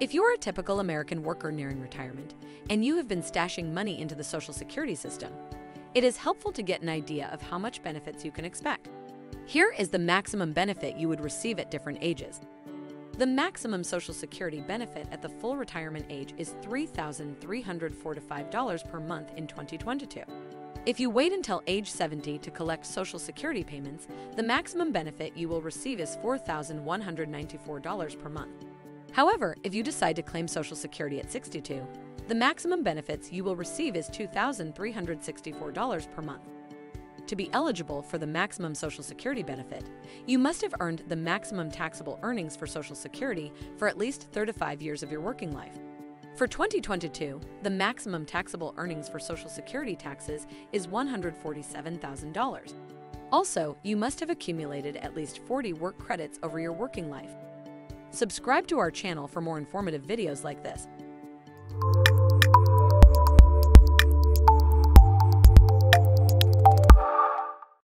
If you're a typical American worker nearing retirement and you have been stashing money into the Social Security system, it is helpful to get an idea of how much benefits you can expect. Here is the maximum benefit you would receive at different ages. The maximum Social Security benefit at the full retirement age is $3,345 per month in 2022. If you wait until age 70 to collect Social Security payments, the maximum benefit you will receive is $4,194 per month. However, if you decide to claim Social Security at 62, the maximum benefits you will receive is $2,364 per month. To be eligible for the maximum Social Security benefit, you must have earned the maximum taxable earnings for Social Security for at least 35 years of your working life. For 2022, the maximum taxable earnings for Social Security taxes is $147,000. Also, you must have accumulated at least 40 work credits over your working life. Subscribe to our channel for more informative videos like this.